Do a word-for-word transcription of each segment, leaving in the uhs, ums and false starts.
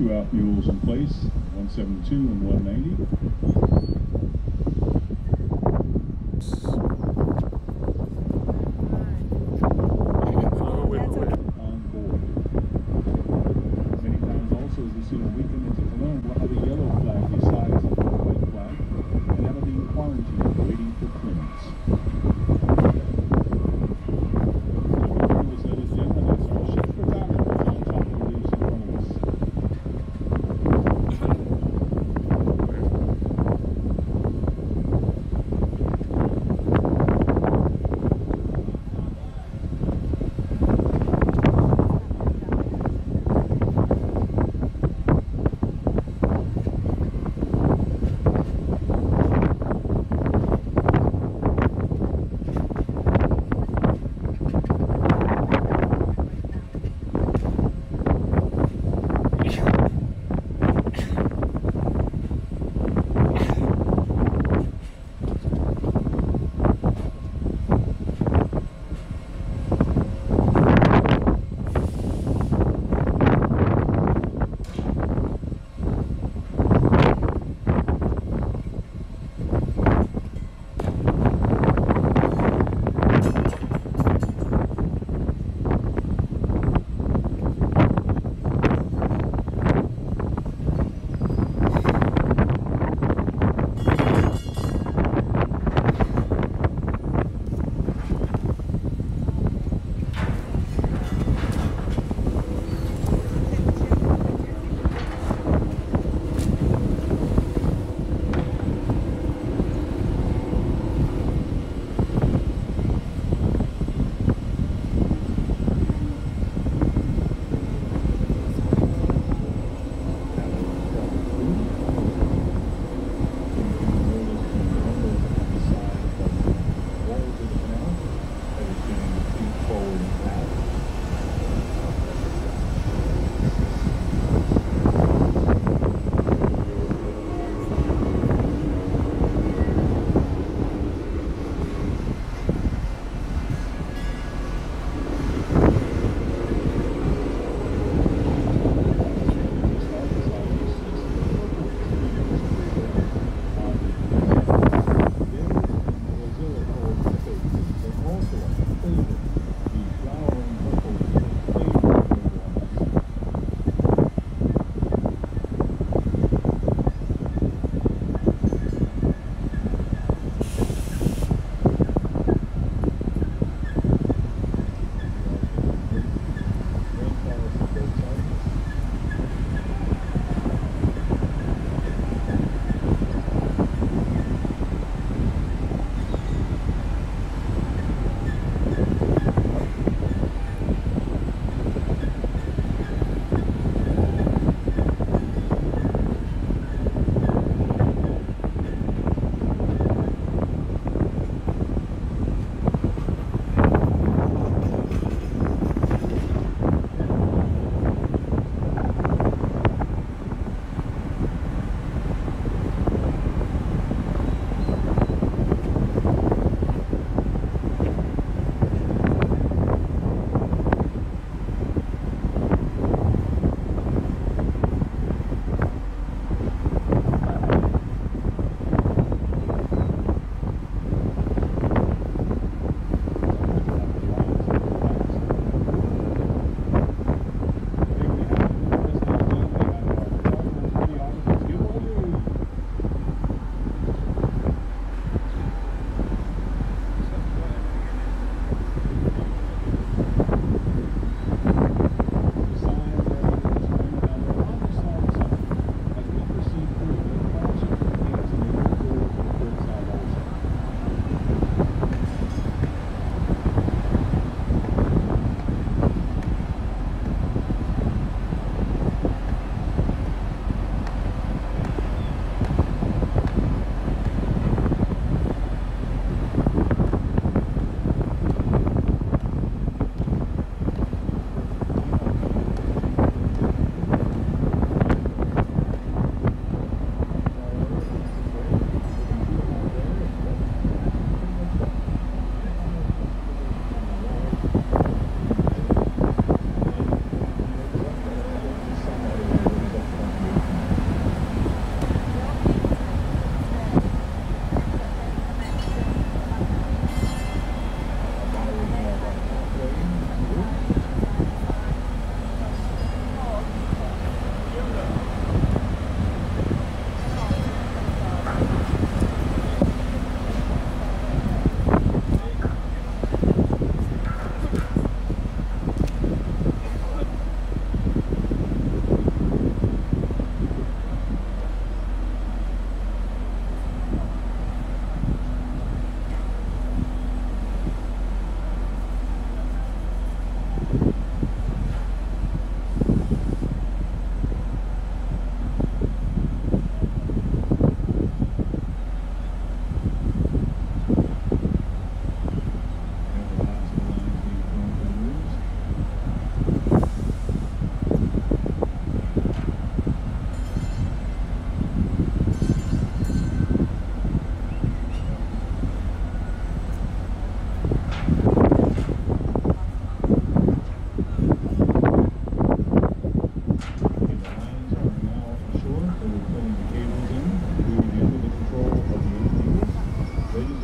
two out mules in place, one seventy-two and one ninety.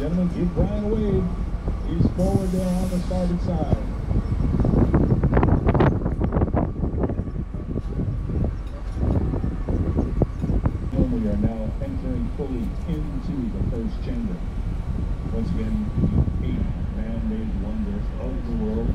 Gentlemen, give Brian Wade. He's forward there on the starboard side. And we are now entering fully into the first chamber. Once again, the eight man-made wonders of the world.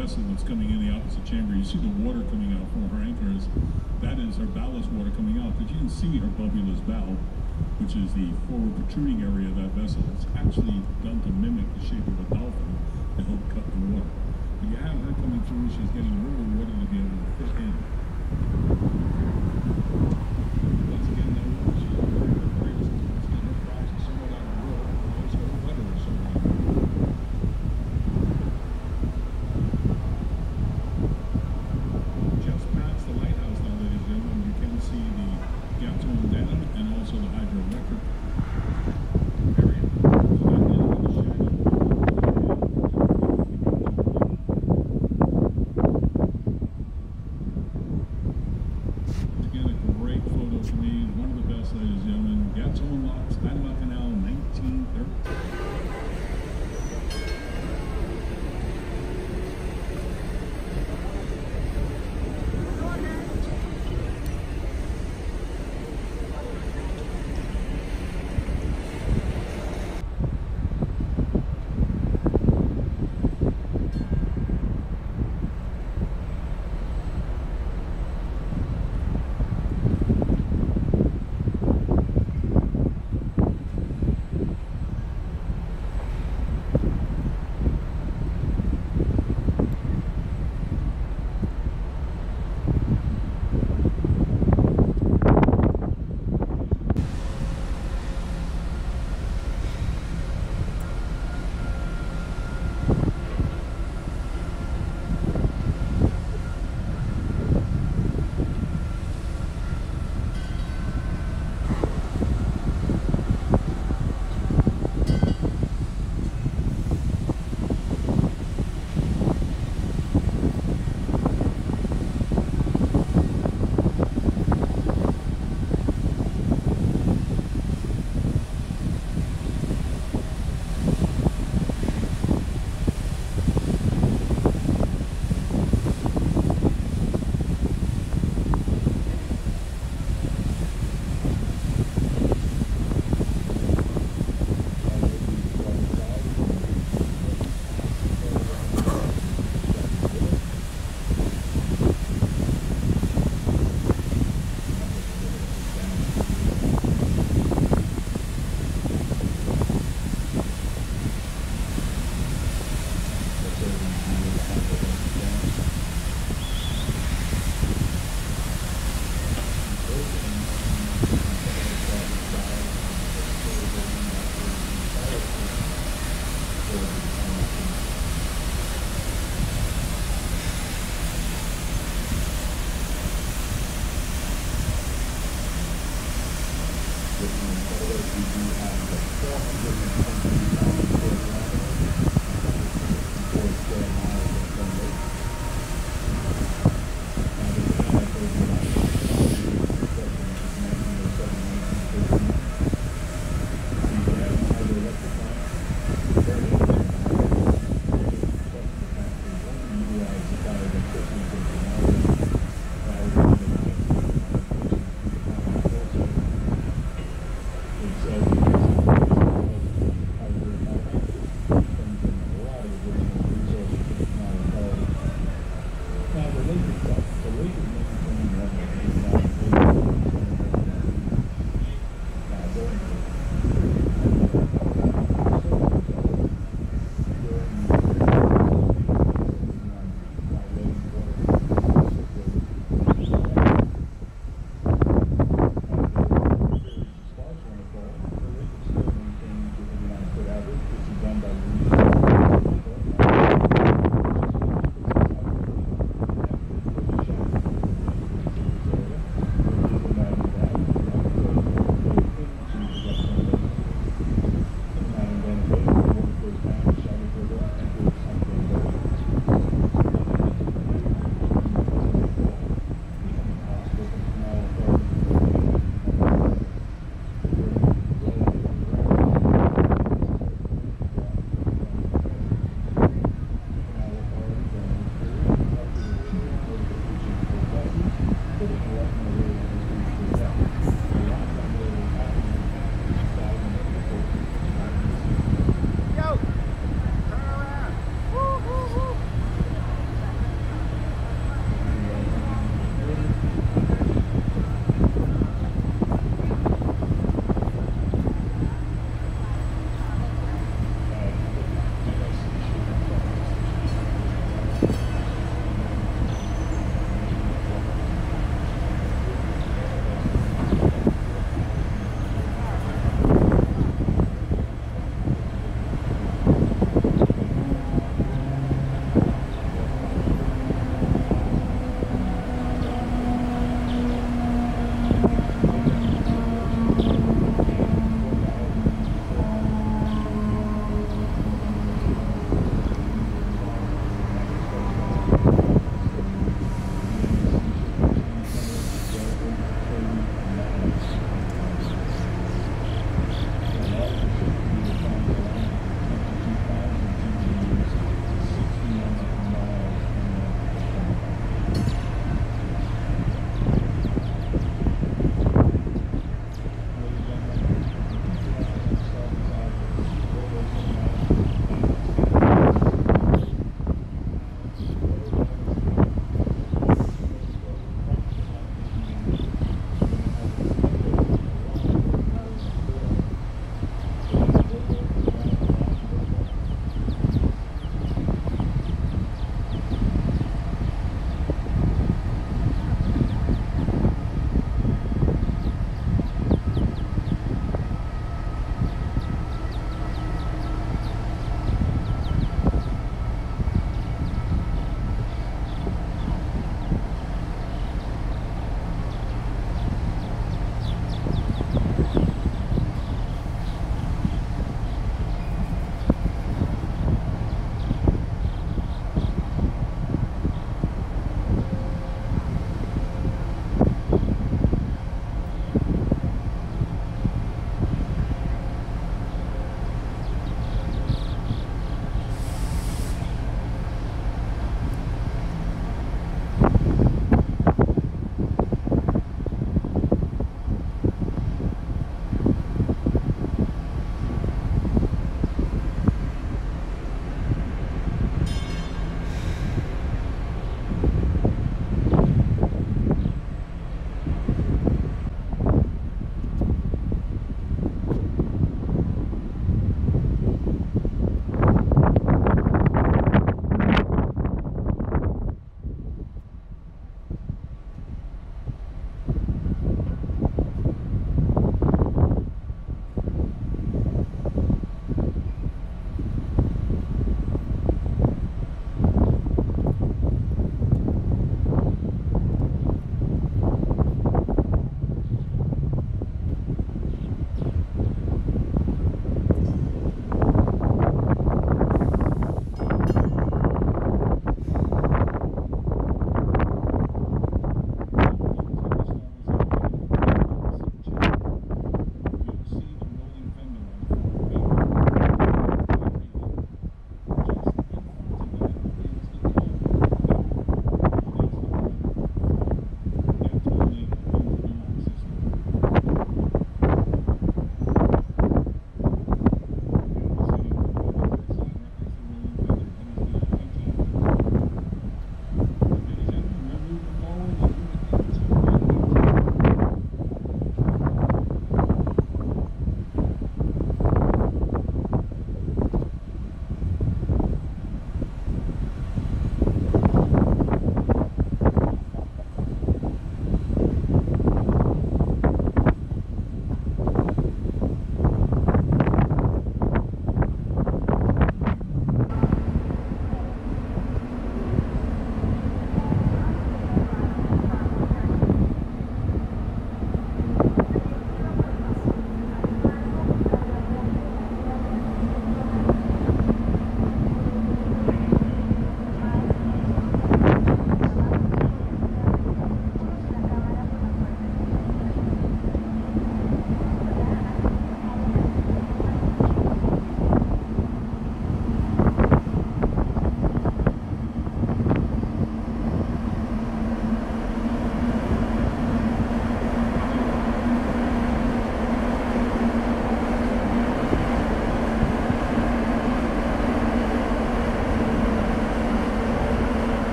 vessel that's coming in the opposite chamber, you see the water coming out from her anchors. That is her ballast water coming out, but you can see her bubbulous bow, which is the forward protruding area of that vessel. It's actually done to mimic the shape of a dolphin to help cut the water. But you have her coming through, she's getting more water to be able to fit in. Once again, that water, she's very, very, it's getting her fries somewhat out of the world, and also her weather is somewhat out of the world. Just past the lighthouse now, ladies and gentlemen, you can see the Gatun Dam and also the hydroelectric area. So that is where the shadow of the Once again, a great photo for me. One of the best, ladies and gentlemen. Gatun Lock, Panama Canal, nineteen thirteen.